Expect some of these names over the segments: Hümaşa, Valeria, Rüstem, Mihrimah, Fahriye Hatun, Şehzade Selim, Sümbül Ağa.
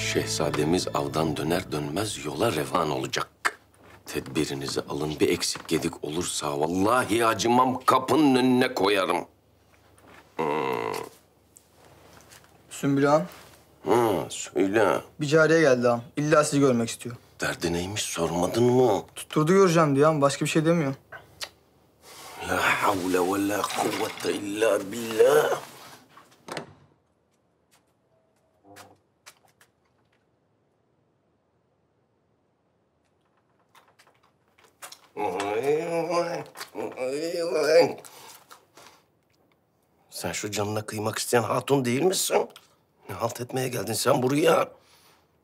Şehzademiz avdan döner dönmez yola revan olacak. Tedbirinizi alın. Bir eksik gedik olursa vallahi acımam, kapının önüne koyarım. Sümbül ağam. Söyle. Bir cariye geldi ağam. İlla sizi görmek istiyor. Derdi neymiş sormadın mı? Tutturdu göreceğim diye ağam. Başka bir şey demiyor. La havle ve la kuvvete illa billah. Sen şu canına kıymak isteyen hatun değil misin? Ne halt etmeye geldin sen buraya?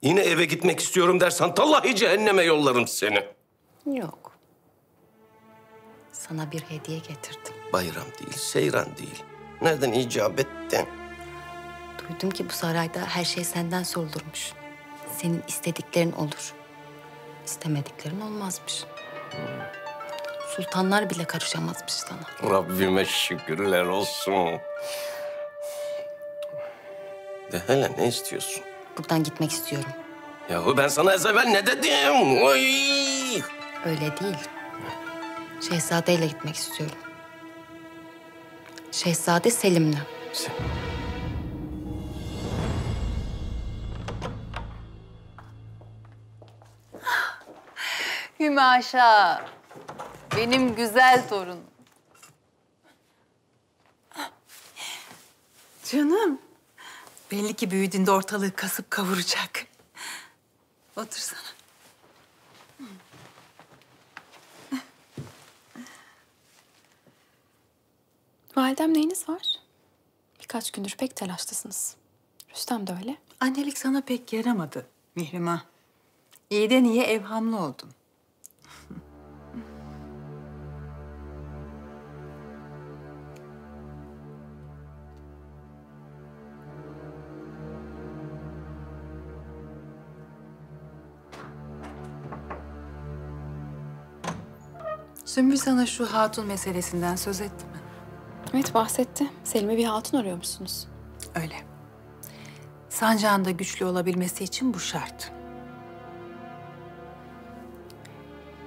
Yine eve gitmek istiyorum dersen tallahi cehenneme yollarım seni. Yok. Sana bir hediye getirdim. Bayram değil, seyran değil. Nereden icap ettin? Duydum ki bu sarayda her şey senden sorulurmuş. Senin istediklerin olur. İstemediklerin olmazmış. Sultanlar bile karışamazmış sana. Rabbime şükürler olsun. De hele ne istiyorsun? Buradan gitmek istiyorum. Yahu ben sana az evvel ne dedim? Oy! Öyle değil. Şehzadeyle gitmek istiyorum. Şehzade Selim'le. Hümaşa, benim güzel torunum. Canım, belli ki büyüdüğünde ortalığı kasıp kavuracak. Otursana. Validem, neyiniz var? Birkaç gündür pek telaştasınız. Rüstem de öyle. Annelik sana pek yaramadı Mihrimah. İyi de niye evhamlı oldun? Sümbül sana şu hatun meselesinden söz etti mi? Evet, bahsetti. Selim'e bir hatun arıyor musunuz? Öyle. Sancağında güçlü olabilmesi için bu şart.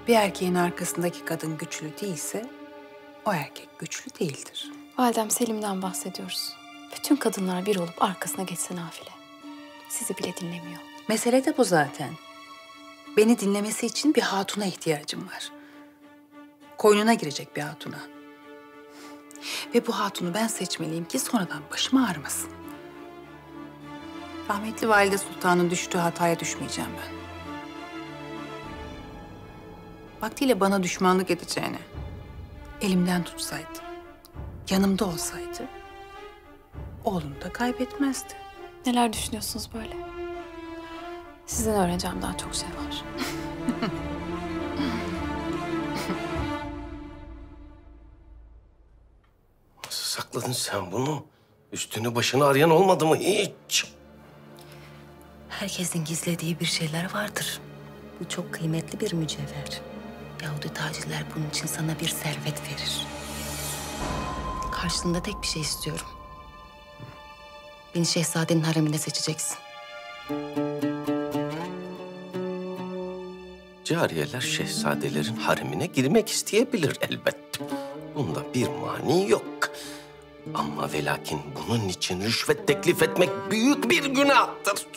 Bir erkeğin arkasındaki kadın güçlü değilse o erkek güçlü değildir. Validem, Selim'den bahsediyoruz. Bütün kadınlar bir olup arkasına geçse nafile. Sizi bile dinlemiyor. Mesele de bu zaten. Beni dinlemesi için bir hatuna ihtiyacım var. Koynuna girecek bir hatuna. Ve bu hatunu ben seçmeliyim ki sonradan başıma ağrımasın. Rahmetli Valide Sultan'ın düştüğü hataya düşmeyeceğim ben. Vaktiyle bana düşmanlık edeceğine elimden tutsaydı, yanımda olsaydı oğlunu da kaybetmezdi. Neler düşünüyorsunuz böyle? Sizden öğreneceğim daha çok şey var. Sakladın sen bunu. Üstünü başını arayan olmadı mı hiç? Herkesin gizlediği bir şeyler vardır. Bu çok kıymetli bir mücevher. Yahudi tacirler bunun için sana bir servet verir. Karşılığında tek bir şey istiyorum. Beni şehzadenin haremine seçeceksin. Cariyeler şehzadelerin haremine girmek isteyebilir elbette. Bunda bir mani yok. Ama ve lakin bunun için rüşvet teklif etmek büyük bir günahtır.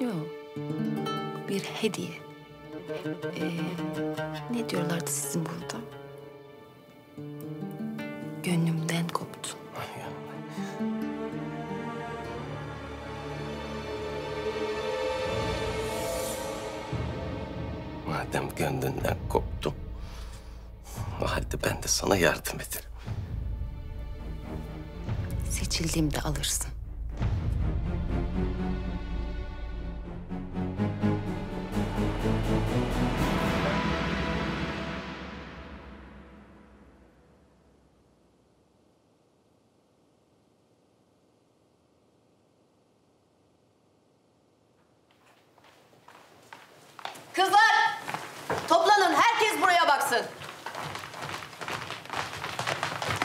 Yok, bu bir hediye. Ne diyorlardı sizin burada? Gönlümden koptu. Madem gönlünden koptu, o halde ben de sana yardım ederim. Seçildiğimde alırsın. Kızlar, toplanın. Herkes buraya baksın.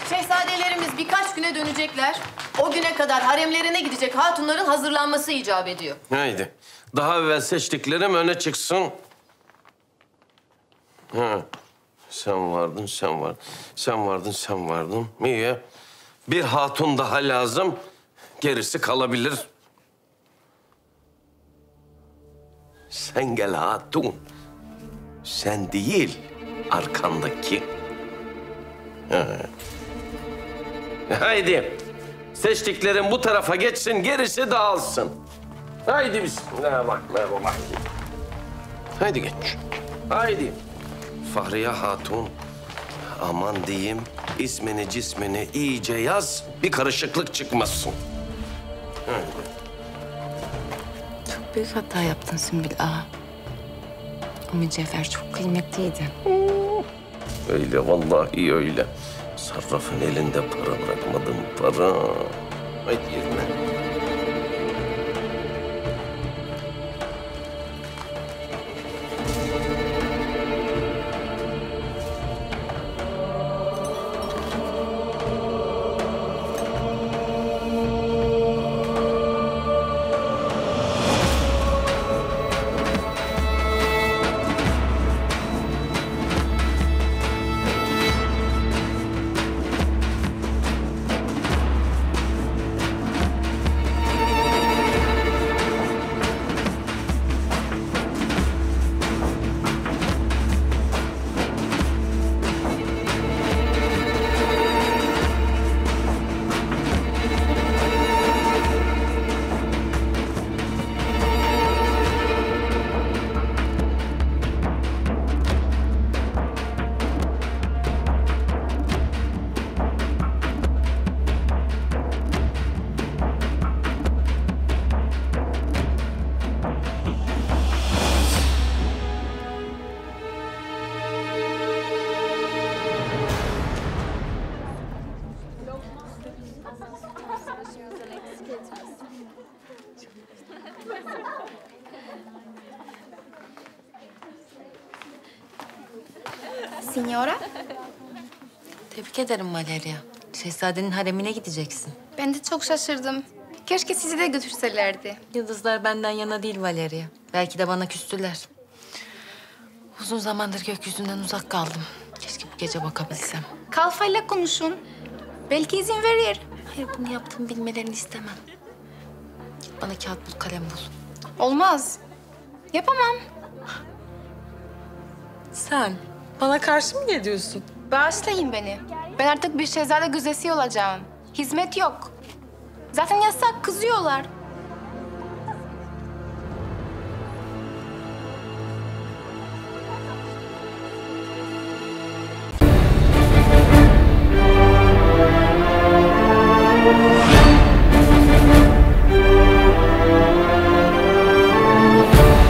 Şehzadelerimiz birkaç güne dönecekler. O güne kadar haremlerine gidecek hatunların hazırlanması icap ediyor. Haydi. Daha evvel seçtiklerim öne çıksın. Ha. Sen vardın. Niye? Bir hatun daha lazım. Gerisi kalabilir. Sen gel hatun. Sen değil, arkandaki. Ha. Haydi. Seçtiklerim bu tarafa geçsin, gerisi dağılsın. Haydi bismillah, bak. Haydi geç. Haydi. Fahriye Hatun, aman diyeyim, ismini cismini iyice yaz, bir karışıklık çıkmasın. Haydi. Çok büyük hata yaptın Sümbül Ağa. O mücevher çok kıymetliydi. Öyle, vallahi öyle. Sarrafın elinde para bırakmadım, para. Haydi yerine. Signora. Tebrik ederim Valeria. Şehzadenin haremine gideceksin. Ben de çok şaşırdım. Keşke sizi de götürselerdi. Yıldızlar benden yana değil Valeria. Belki de bana küstüler. Uzun zamandır gökyüzünden uzak kaldım. Keşke bu gece bakabilsem. Kalfayla konuşun. Belki izin verir. Hayır, bunu yaptığımı bilmelerini istemem. Bana kağıt bul, kalem bul. Olmaz. Yapamam. Sen bana karşı mı geliyorsun? Bağışlayın beni. Ben artık bir şehzade güzesi olacağım. Hizmet yok. Zaten yasak, kızıyorlar.